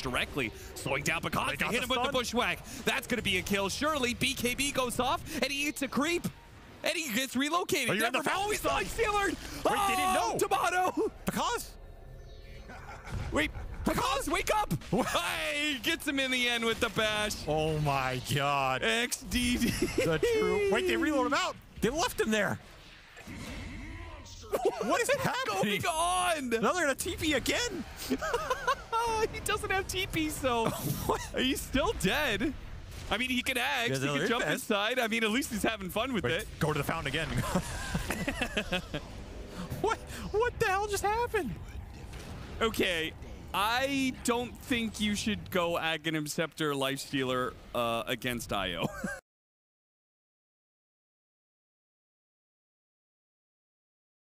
damage directly, slowing down Picasso. They hit him with the bushwhack. That's going to be a kill. Surely BKB goes off, and he eats a creep. And he gets relocated. Never mind. Oh, he's lifestealer. Oh, they didn't know. Tomato. Picasso. Wait. Picasso, wake up! Hey, gets him in the end with the bash. Oh my god. XDD. The true. Wait, they reload him out. They left him there. What is happening? Going on? Now they're going to TP again. He doesn't have TP, so he's still dead. I mean, he can axe, he can jump inside. I mean, at least he's having fun with it. Go to the fountain again. What the hell just happened? Okay, I don't think you should go Aghanim Scepter, Lifestealer against Io.